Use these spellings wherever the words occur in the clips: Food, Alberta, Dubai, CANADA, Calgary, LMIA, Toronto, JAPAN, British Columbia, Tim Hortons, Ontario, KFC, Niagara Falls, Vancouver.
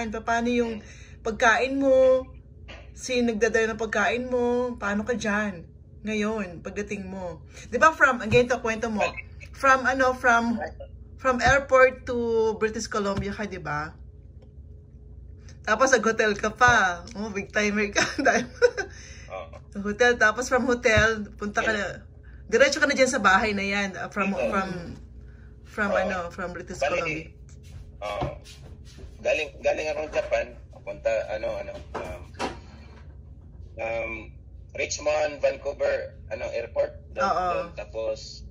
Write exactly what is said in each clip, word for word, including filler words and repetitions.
yan? Paano yung pagkain mo? Sino nagdadala ng pagkain mo? Paano ka dyan? Ngayon, pagdating mo. Di ba from, again, to kwento mo, from ano, from, from airport to British Columbia ka, di ba? Tapos nag-hotel ka pa. Oh, big timer ka. Hotel, tapos from hotel, punta ka na. Diretso ka na dyan sa bahay na yan. From, from, from uh, ano, from British Columbia. Uh, galing, galing ako ng Japan. Punta, ano, ano, um, um, Richmond, Vancouver, ano, airport. Doon, uh-oh. Doon. Tapos,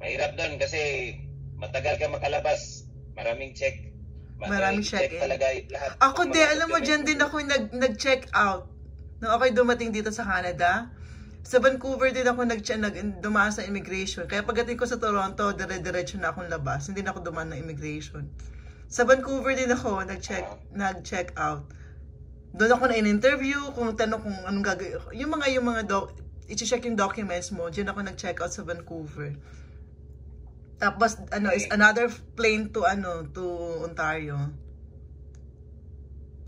mahirap doon kasi matagal ka makalabas. Maraming check. Maraming check, check eh. Talaga, lahat. Ako din, alam mo, dyan din ako nag, nag-check out. Nung ako'y dumating dito sa Canada, sa Vancouver din ako nag-check, nag dumaan sa immigration. Kaya pagdating ko sa Toronto, dire-diretso na akong labas. Hindi na ako dumaan ng immigration. Sa Vancouver din ako nag-check, uh -huh. nag-check out. Doon ako na in-interview, kung tanong kung anong gagawin. Yung mga, yung mga, i-check yung documents mo, dyan ako nag-check out sa Vancouver. Tapos ano is another plane to ano to Ontario.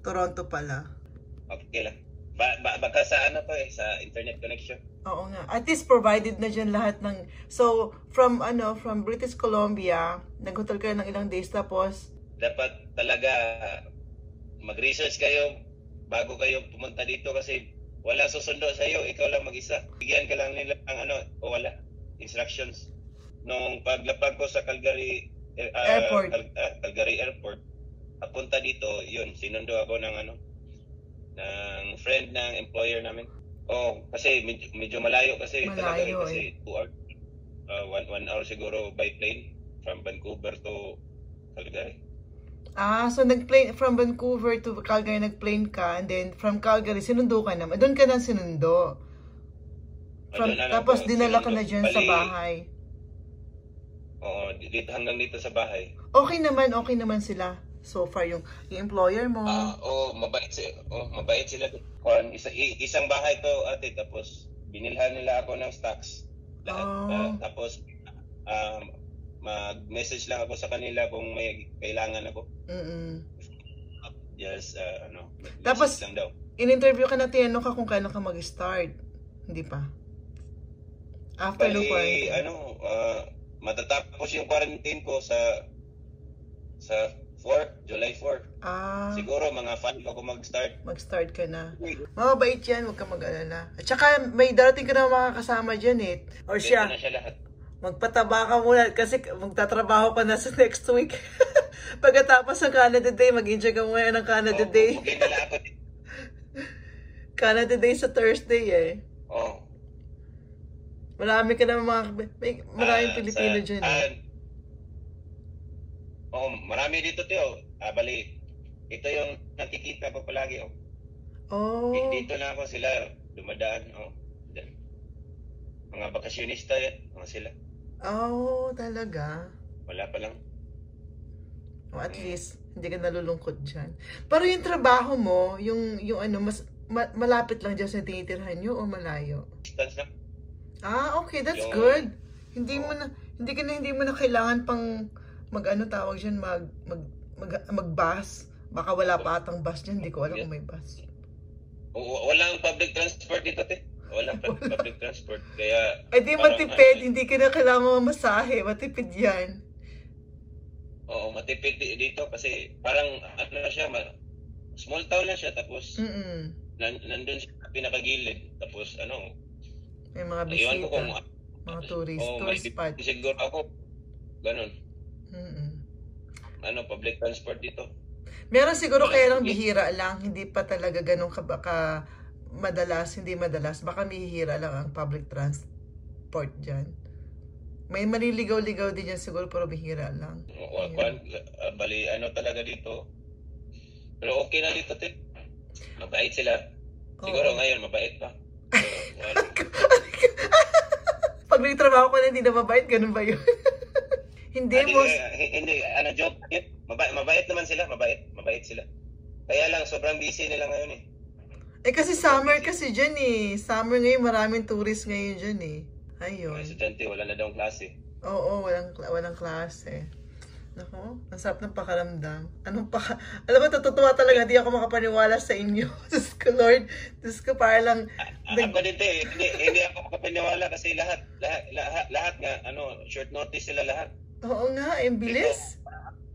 Toronto pala. Okay lang. Ba, ba baka sa ano to eh sa internet connection. Oo nga. At least provided na diyan lahat ng so from ano from British Columbia, nag-hotel kayo ng ilang days tapos dapat talaga mag-research kayo bago kayo pumunta dito kasi wala susundo sa iyo, ikaw lang mag-isa. Bigyan ka lang nila ng ano o wala instructions. Nung paglapag ko sa Calgary uh, Airport, Cal uh, Calgary Airport, papunta dito, yun, sinundo ako ng ano, ng friend ng employer namin. Oh, kasi medyo, medyo malayo kasi malayo, talaga rin kasi eh. two hours, uh, one, one hour siguro by plane from Vancouver to Calgary. Ah, so nag-plane from Vancouver to Calgary nag-plane ka and then from Calgary sinundo ka naman. Doon ka nang sinundo. From, na tapos ako, dinala sinundo. Ka na dyan Bali, sa bahay. Oo, dito hanggang dito sa bahay. Okay naman, okay naman sila. So far yung, yung employer mo. Ah, oo, oh, mabait sila. Oh, mabait sila. Kung isa, isang bahay to, ate, tapos binilhan nila ako ng stocks. Lahat. Oh. Uh, tapos uh, mag-message lang ako sa kanila kung may kailangan ako. Mm-mm. Yes, uh, ano. Tapos lang daw. In-interview ka na tinanong ka kung kailan ka mag-start. Hindi pa. After the quarantine. Ano, ah, uh, matatapos yung quarantine ko sa sa four, July fourth. Ah. Siguro mga five ako mag-start. Mag-start ka na. Mababait yan, huwag ka mag-alala. At saka may darating ka na mga kasama dyan eh. Or siya. Dito na siya lahat. Magpataba ka muna kasi magtatrabaho pa na sa next week. Pagkatapos ng Canada Day, mag-enjoy ka muna ng Canada oh, Day. Canada Day sa Thursday eh. Oo. Oh. Marami ka na mga, may, maraming uh, Pilipino sa, dyan. Uh, Oo, oh, marami dito tiyo. Ah, bali, ito yung nakikita ko palagi. Oh. Oh. Dito na ako sila, dumadaan. Oh. Mga bakasyonista yan, mga sila. Oo, oh, talaga? Wala pa lang. Oh, at hmm. least, hindi ka nalulungkot dyan. Pero yung trabaho mo, yung, yung ano, mas ma, malapit lang dyan sa tinitirhan nyo o malayo? Distance na. Ah, okay, that's yung, good. Hindi oh. mo na hindi ka na hindi mo na kailangan pang mag-ano tawag diyan mag mag mag-bus. Baka wala pa atang bus diyan, hindi ko alam kung may bus. Wala ang public transport dito, te. Wala pang public transport kaya eh di matipid, uh, hindi ka na kailangan mamasahe, matipid 'yan. Oo, matipid dito kasi parang ano siya, small town lang siya tapos mm -mm. nandoon sa pinakagilid tapos ano may mga bisita, ko kung, mga tourist, oh, tourist spot. Siguro ako, ganun. Mm -mm. Ano, public transport dito. Meron siguro Mal kaya lang bihira lang, hindi pa talaga ganun ka, baka madalas, hindi madalas, baka bihira lang ang public transport dyan. May maliligaw-ligaw din dyan siguro, pero bihira lang. O, kwan, bali, ano talaga dito. Pero okay na dito, te. Mabait sila. Siguro oh. ngayon, mabait pa. Pag nagtrabaho ko na hindi na mabait, ganun ba yun? Hindi ah, mo... Hindi, ano, joke. Mabait, mabait naman sila, mabait. Mabait sila. Kaya lang, sobrang busy nila ngayon eh. Eh kasi summer kasi dyan eh. Summer ngayon, maraming tourist ngayon dyan eh. Ayun. Mga estudyante, wala na daw klase. Oo, walang, walang klase. Nako, ang sarap ng pakaramdam. Anong paka... Alam mo, natutuwa talaga. Hindi ako makapaniwala sa inyo. Diyos ko, Lord. Diyos ko, para lang... A ako dito eh. Hindi, hindi ako makapaniwala kasi lahat, lahat, lahat, lahat nga, ano, short notice sila lahat. Oo nga, ang bilis.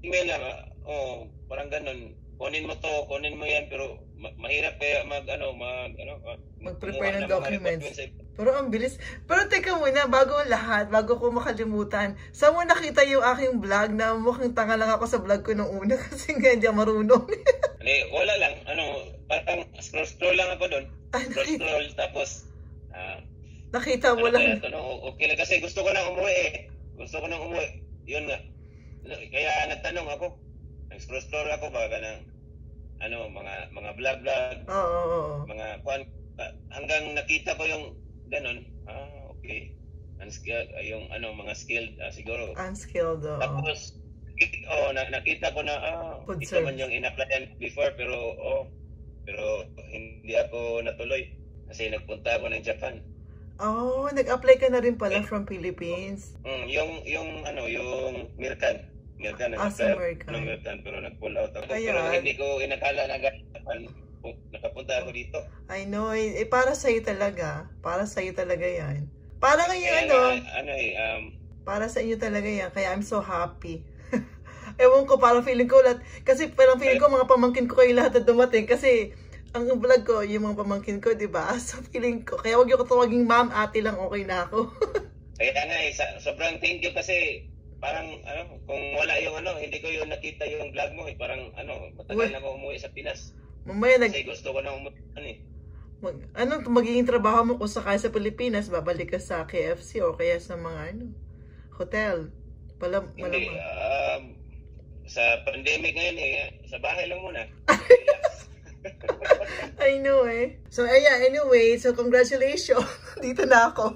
Email lang, oh, parang ganun. Kunin mo to, kunin mo yan, pero ma mahirap kaya mag, ano, mag, ano, mag-prepare ng documents. Pero ang bilis. Pero teka muna, bago lahat, bago ko makalimutan, saan mo nakita yung aking vlog na mukhang tanga lang ako sa vlog ko nung una kasi nga hindi marunong. Hindi, wala lang. Ano, parang scroll-scroll lang ako doon. Scroll-scroll, tapos, uh, nakita mo ano, lang. Kaya, no, okay lang kasi gusto ko nang umuwi eh. Gusto ko nang umuwi. Yun nga. Kaya nagtanong ako. Nag-scroll-scroll ako baka ng, ano, mga, mga vlog-vlog. Oo, oh, oo, oh, oh. Mga, hanggang nakita ko yung, ganon. Ah, okay. Unskilled, yung ano, mga skilled, ah, siguro. Unskilled, oo. Tapos, oh, nakita ko na, ah, food ito service man yung in-applyan before, pero, oh, pero hindi ako natuloy. Kasi nagpunta ako ng Japan. Oh, nag-apply ka na rin pala yeah. from Philippines. Mm, yung, yung, ano, yung Mercan. Mercan, ah, nag-apply ako ng Mercan, pero nag-pull out ako. Ayan. Pero hindi ko inakala na Japan. Nakapunta ako dito. I know. Eh, para sa'yo talaga. Para sa'yo talaga yan. Para kayo, kaya, ano? Ano eh, um... Para sa inyo talaga yan. Kaya I'm so happy. Ewan ko, parang feeling ko lahat. Kasi parang feeling ko, mga pamangkin ko kayo lahat na dumating. Kasi, ang vlog ko, yung mga pamangkin ko, di ba? So, feeling ko. Kaya huwag yung tawaging ma'am, ate lang, okay na ako. Kaya nga eh, sobrang thank you kasi... Parang, ano, kung wala yung ano, hindi ko yung nakita yung vlog mo eh. Parang, ano, matagal na ako umuwi sa Pinas. Mamaya nag... Kasi gusto ko na umuwi. Ano eh. Mag, ano, magiging trabaho mo kung sakay sa Pilipinas, babalik ka sa K F C o kaya sa mga, ano, hotel. Palam, malamang. Hindi, um, sa pandemic ngayon eh, sa bahay lang muna. I know eh. So, yeah, anyway, so congratulations. Dito na ako.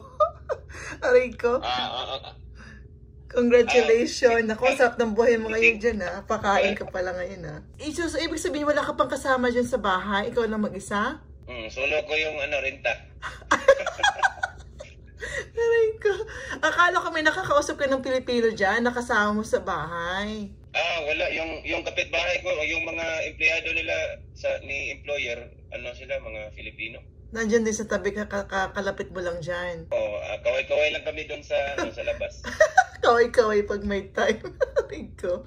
Aray ko. Ah, ah, ah. Congratulations! Uh, Naku, sarap ng buhay mo ngayon dyan ha. Pakain ka pala ngayon ha. E, so, so, ibig sabihin wala ka pang kasama dyan sa bahay? Ikaw lang mag-isa? Mm, solo ko yung ano, renta. Aray ko. Akala ko may nakakausap ka ng Pilipino dyan, nakasama mo sa bahay. Ah, wala. Yung, yung kapitbahay ko, yung mga empleyado nila sa, ni employer, ano sila, mga Filipino. Nandiyan din sa tabi, kakalapit mo lang dyan. Oo, uh, kaway-kaway lang kami doon sa, ano, sa labas. Kaway-kaway pag may time. Aray ko.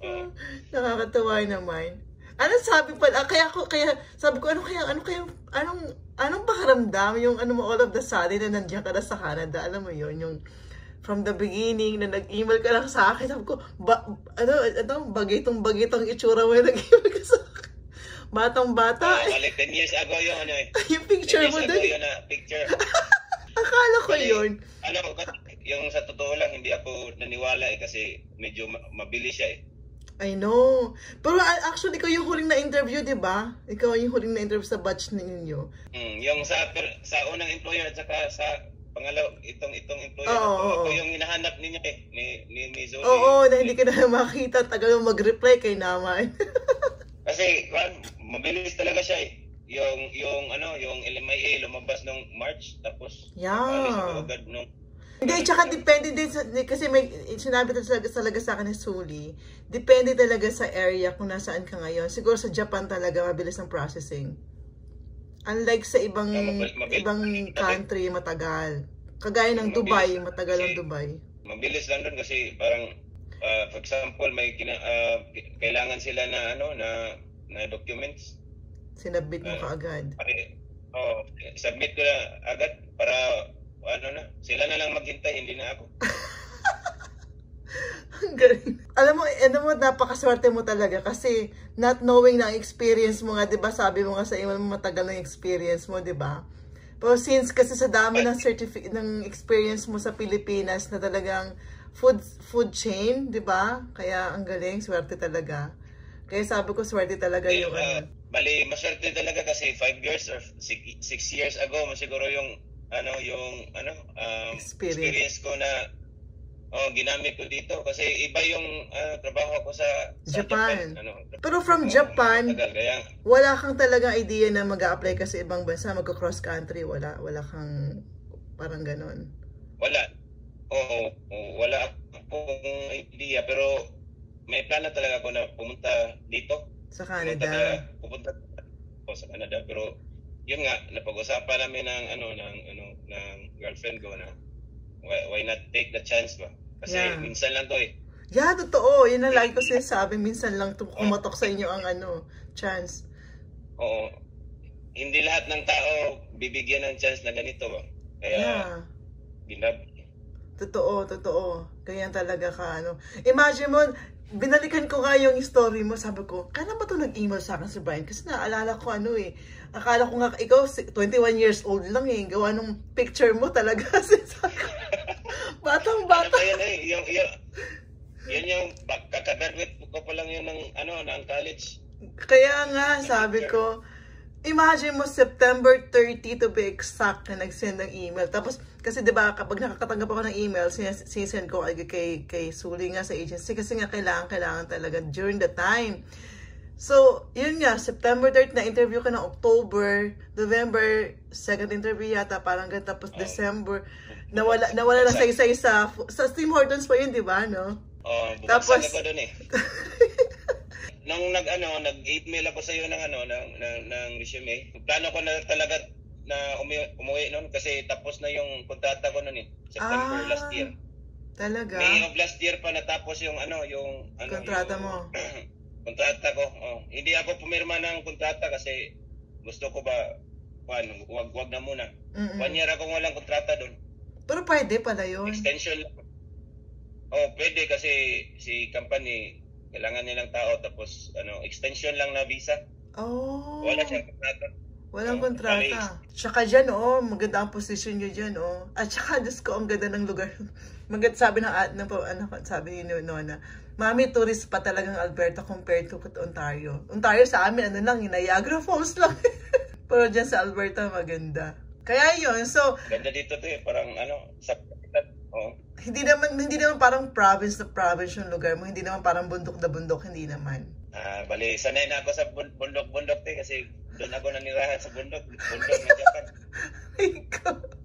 Uh, Nakakatawa naman. Ano sabi pala? Ah, kaya ko, kaya, sabi ko, ano kaya, ano kaya, anong, anong pakaramdam yung ano mo all of the sudden na nandiyan ka na sa Canada? Alam mo yon yung from the beginning na nag-email ka lang sa akin. Sabi ko, ba, ano, ano, bagitong-bagitong itsura mo yung nag-email ka sa akin. Batang-bata. Uh, like ten years ago yung ano eh. Yung picture mo doon. Yung picture. Akala ko kasi, yun. Alam ko, yung sa totoo lang, hindi ako naniwala eh kasi medyo mabilis siya eh. I know. Pero actually, ikaw yung huling na-interview, di ba? Ikaw yung huling na-interview sa batch ninyo. Mm, yung sa sa unang employer at saka sa pangalaw, itong itong employer. Oh, ito oh, yung hinahanap ninyo eh. Ni, ni, ni Zoe. Oo, oh, oh, na hindi ka na makita. Tagal mo mag-reply kay naman. Kasi mabilis talaga siya eh. Yung yung ano, yung L M I A lumabas nung March tapos yeah. agad nung Hindi, tsaka depende din sa, kasi may sinabi talaga, talaga sa akin ni Suli, depende talaga sa area kung nasaan ka ngayon. Siguro sa Japan talaga mabilis ang processing. Unlike sa ibang yeah, mabilis, mabilis. ibang country matagal. Kagaya ng mabilis. Dubai, matagal ang Dubai. Mabilis lang doon kasi parang uh, for example, may kina, uh, kailangan sila na ano na na documents. Sinabit mo uh, kaagad. Oh, submit ko na agad para ano na, sila na lang maghintay, hindi na ako. Ang galing. Alam mo, ano mo, napakaswerte mo talaga kasi not knowing na experience mo nga, 'di ba? Sabi mo nga sa email mo matagal na experience mo, 'di ba? Pero since kasi sa dami ng certificate ng experience mo sa Pilipinas na talagang food food chain, 'di ba? Kaya ang galing, swerte talaga. Kaya sabi ko, swerte talaga yung uh, ano. Bali, maswerte talaga kasi five years or six years ago, masiguro yung, ano, yung, ano, um, experience. experience ko na, oh, ginamit ko dito. Kasi iba yung uh, trabaho ko sa, sa Japan. Japan. Ano, pero from um, Japan, wala kang talaga idea na mag-a-apply ka sa ibang bansa, mag-cross-country, wala, wala kang parang ganon. Wala. Oo, oh, oh, wala akong idea. Pero, may plano talaga ako na pumunta dito. Sa Canada. Pumunta, pupunta ako sa Canada, pero yun nga, napag-usapan namin ng ano ng ano ng girlfriend ko na why, why not take the chance ba? Kasi yeah. minsan lang to eh. Yeah, totoo. Yun ang lagi ko sinasabi, minsan lang to kumatok sa inyo ang ano, chance. Oo. Hindi lahat ng tao bibigyan ng chance na ganito ba? Kaya yeah. binab Totoo, totoo. Ganyan talaga ka, ano. Imagine mo, binalikan ko nga yung story mo. Sabi ko, kailan ba ito nag-email sa akin si Brian? Kasi naalala ko, ano eh. Akala ko nga, ikaw, twenty-one years old lang eh. Gawa nung picture mo talaga. Batang-bata. Ano ba yan eh? Yung, yung, yun yung, kakaberwit ko pa lang yun ng, ano, ng college. Kaya nga, sabi ko, imagine mo September thirtieth to be exact na nag-send ng email. Tapos, kasi diba kapag nakakatanggap ako ng email, sinisend ko kay, kay Suli nga sa agency. Kasi nga kailangan, kailangan talaga during the time. So, yun nga, September thirtieth na interview ka ng October, November, second interview yata, parang ganun. Tapos oh. December, nawala, nawala na sa isa-isa. Sa Tim Hortons pa yun, diba, no? Oo, oh, buksan ako dun eh. Nung nag ano nag-email ako sa iyo ng ano ng ng, ng resume. Plano ko na talaga na umuwi, umuwi noon kasi tapos na yung kontrata ko noon eh, September ah, last year. Talaga? May of last year pa natapos yung ano yung ano kontrata yung, mo. Kontrata ko. Oh, hindi ako pumirma ng kontrata kasi gusto ko ba ano, wag wag na muna. Mm-mm. One year akong walang kontrata doon. Pero pwede pala yun. Extension. Oh, pwede kasi si company kailangan nilang tao, tapos ano extension lang na visa. Oh. Wala siyang kontrata. Walang um, kontrata. Tsaka dyan, oh, maganda ang position nyo dyan, oh. At tsaka, Diyos ko, ang ganda ng lugar. Maganda, sabi ng, ng, ano, sabi ni Nona, Mami, tourist pa talagang Alberta compared to Ontario. Ontario sa amin, ano lang, Niagara Falls lang. Pero dyan sa Alberta, maganda. Kaya yun, so... Ganda dito to eh, parang ano, sa... Oh. Hindi naman hindi naman parang province na province yung lugar mo. Hindi naman parang bundok na bundok, hindi naman. Ah, bali, sanay na ako sa bundok-bundok eh kasi doon ako nanirahan sa bundok, bundok ng Japan.